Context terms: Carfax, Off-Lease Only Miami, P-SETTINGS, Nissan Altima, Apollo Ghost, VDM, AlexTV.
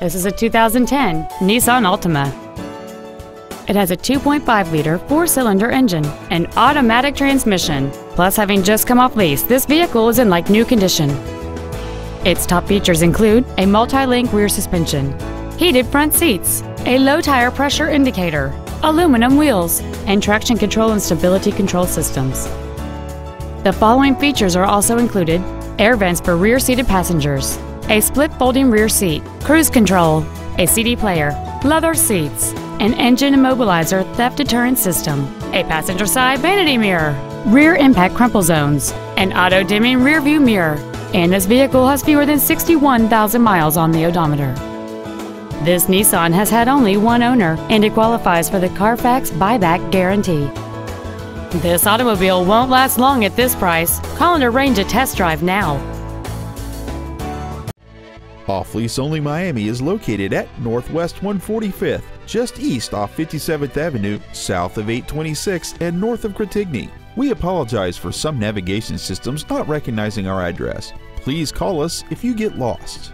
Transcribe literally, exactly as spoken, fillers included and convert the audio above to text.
This is a two thousand ten Nissan Altima. It has a two point five liter four-cylinder engine, an automatic transmission. Plus, having just come off lease, this vehicle is in like-new condition. Its top features include a multi-link rear suspension, heated front seats, a low tire pressure indicator, aluminum wheels, and traction control and stability control systems. The following features are also included: air vents for rear-seated passengers, a split folding rear seat, cruise control, a C D player, leather seats, an engine immobilizer theft deterrent system, a passenger side vanity mirror, rear impact crumple zones, an auto-dimming rear view mirror, and this vehicle has fewer than sixty-one thousand miles on the odometer. This Nissan has had only one owner, and it qualifies for the Carfax buyback guarantee. This automobile won't last long at this price. Call and arrange a test drive now. Off-Lease Only Miami is located at Northwest one forty-fifth, just east off fifty-seventh Avenue, south of eight twenty-six, and north of Critigny. We apologize for some navigation systems not recognizing our address. Please call us if you get lost.